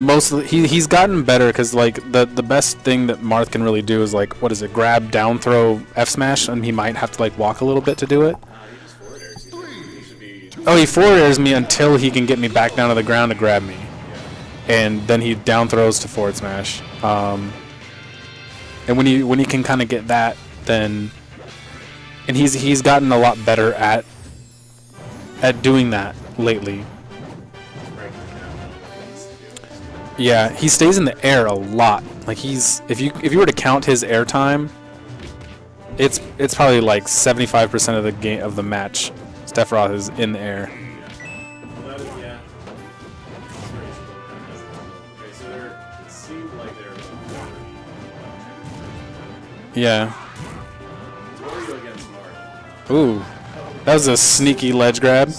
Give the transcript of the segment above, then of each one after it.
Mostly, he's gotten better because like the best thing that Marth can really do is like, what is it? Grab, down throw, F smash, and he might have to like walk a little bit to do it. Oh, he forward airs me until he can get me back down to the ground to grab me, and then he down throws to forward smash. And when he can kind of get that, then and he's gotten a lot better at doing that lately. Yeah, he stays in the air a lot. Like if you were to count his air time, it's probably like 75% of the game of the match. Sephiroth is in the air. Yeah. Ooh, that was a sneaky ledge grab.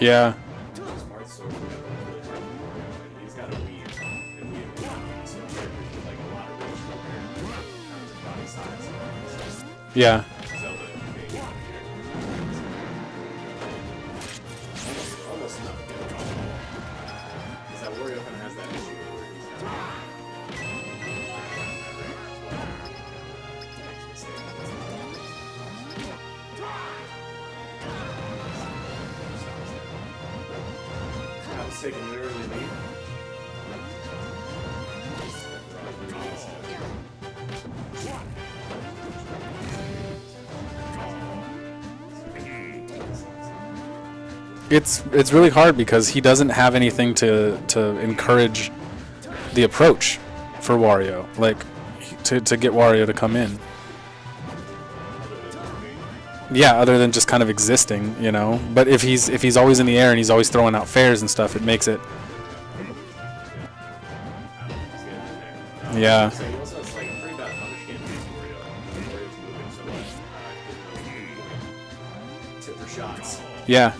Yeah. Yeah. It's really hard because he doesn't have anything to encourage the approach for Wario, like to get Wario to come in. Yeah, other than just kind of existing, you know. But if he's always in the air and he's always throwing out fares and stuff, it makes it. Yeah. Yeah.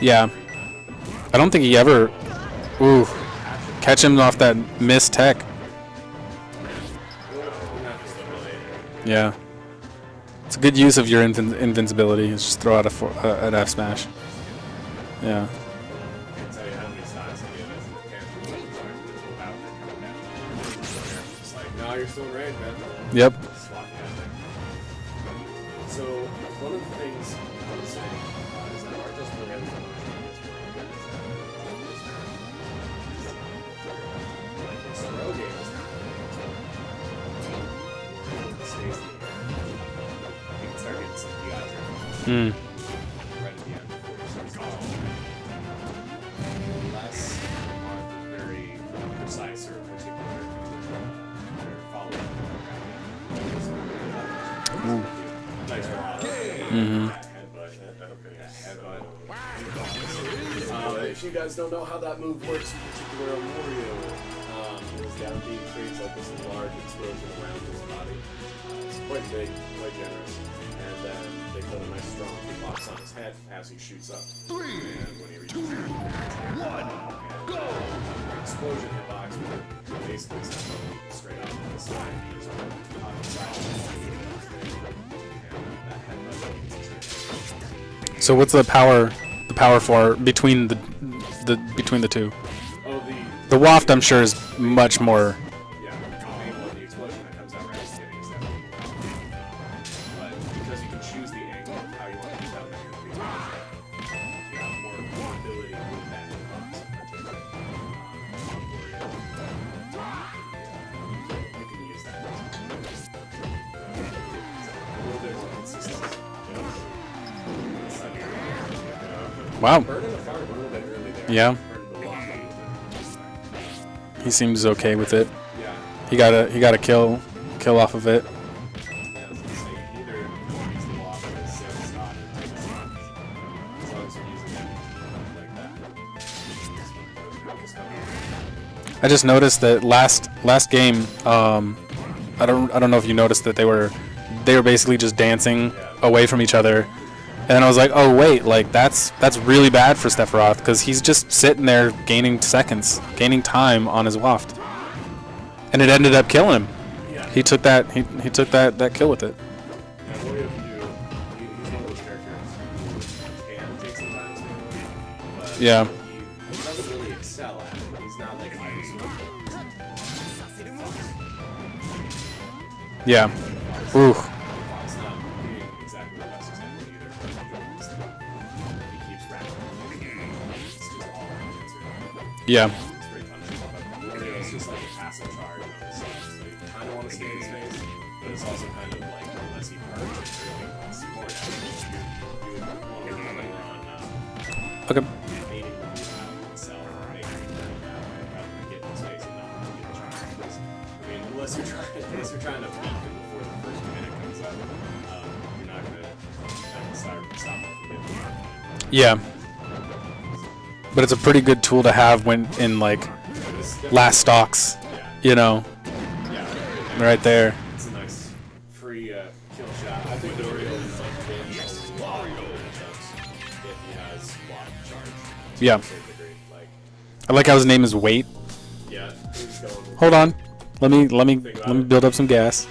Yeah. I don't think he ever... Ooh. Catch him off that missed tech. Yeah. It's a good use of your invincibility. Is just throw out an F smash. Yeah. Yep. Mm. If you guys don't know how that move works in particular on Wario, is down B creates like this large explosion around his body. It's quite big, quite generous. And then they put a nice strong box on his head as he shoots up. 3, 2, 1, go! Explosion hitbox with basically straight up on the side. He's on the top. So what's the power for between the two? Oh, the waft, I'm sure, is much more. Wow. Yeah. He seems okay with it. He got a kill off of it. I just noticed that last game, I don't know if you noticed that they were basically just dancing away from each other, and then I was like, oh wait, like that's really bad for Sephiroth because he's just sitting there gaining seconds, gaining time on his waft, and it ended up killing him. Yeah. He took that he took that kill with it. Yeah. He doesn't really excel at it. He's not like yeah. Ooh. Yeah. Wario's just like a passive charge on his side. So you kind of want to stay in his face, but it's also kind of like unless he purges or you would want to run on. Okay. Unless you're trying to beat him before the first minute comes up, you're not going to stop him from getting him. Yeah. But it's a pretty good tool to have when in, like, last stocks, you know, right there. It's a nice free kill shot. I think Wario is like Wario if he has block charge. Yeah. I like how his name is Wait. Yeah. Hold on. Let me build up some gas.